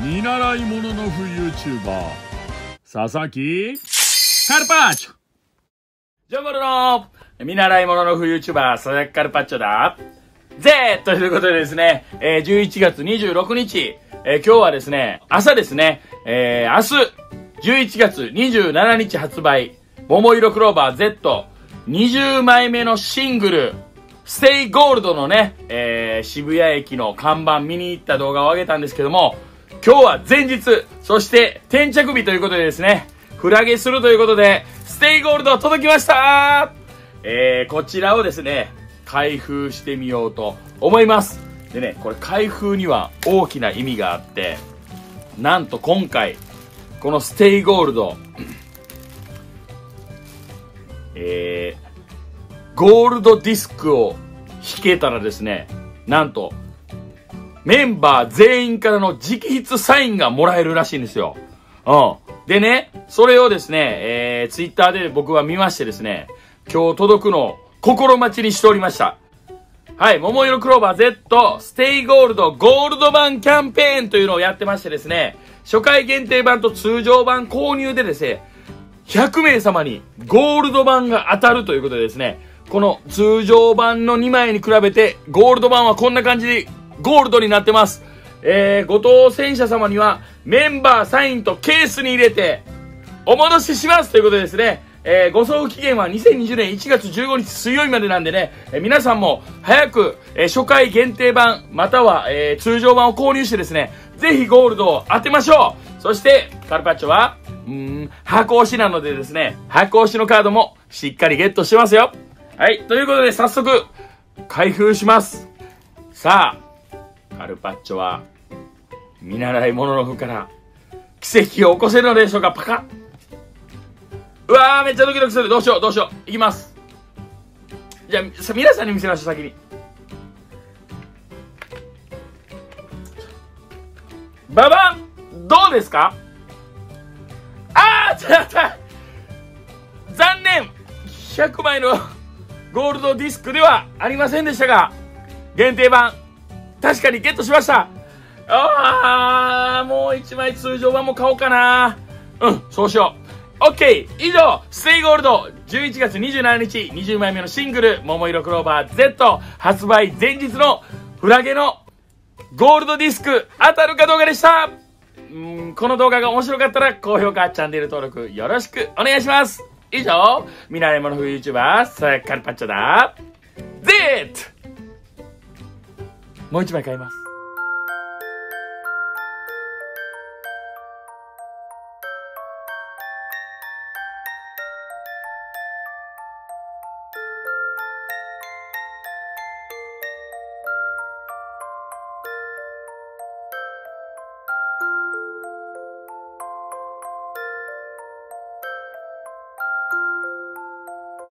見習い者のフユーチューバー佐々木カルパッチョ。ジョンゴルの見習い者のフユーチューバー佐々木カルパッチョだぜーということでですね、11月26日、今日はですね、朝ですね、明日11月27日発売、桃色クローバー Z 20枚目のシングル、ステイゴールドのね、渋谷駅の看板見に行った動画を上げたんですけども、今日は前日、そして転着日ということでですね、フラゲするということで、ステイゴールド届きましたー、こちらをですね、開封してみようと思います。でね、これ開封には大きな意味があって、なんと今回、このステイゴールド、ゴールドディスクを引けたらですね、なんと、メンバー全員からの直筆サインがもらえるらしいんですよ。うん。でね、それをですね、ツイッターで僕は見ましてですね、今日届くのを心待ちにしておりました。はい、桃色クローバー Z、ステイゴールド、ゴールド版キャンペーンというのをやってましてですね、初回限定版と通常版購入でですね、100名様にゴールド版が当たるということでですね、この通常版の2枚に比べて、ゴールド版はこんな感じで、ゴールドになってます。ご当選者様には、メンバーサインとケースに入れて、お戻ししますということでですね、ご送付期限は2020年1月15日水曜日までなんでね、皆さんも早く、初回限定版、または、通常版を購入してですね、ぜひゴールドを当てましょう。そして、カルパッチョは、箱推しなのでですね、箱推しのカードもしっかりゲットしてますよ。はい、ということで早速、開封します。さあ、カルパッチョは、見習い者の負から、奇跡を起こせるのでしょうか。パカッ。うわー、めっちゃドキドキする。どうしよう、どうしよう。いきます。じゃあ、皆さんに見せましょう、先に。ババン、どうですか？あー、ちょっと待って。残念。100枚のゴールドディスクではありませんでしたが、限定版、確かにゲットしました。ああ、もう1枚通常版も買おうかな。そうしよう。 OK、 以上ステイゴールド11月27日20枚目のシングル桃色クローバー Z 発売前日のフラゲのゴールドディスク当たるかどうかでした。この動画が面白かったら高評価、チャンネル登録よろしくお願いします。以上、見習い者のフユーチューバー、さやカルパッチョだ。Z！ もう一枚買います。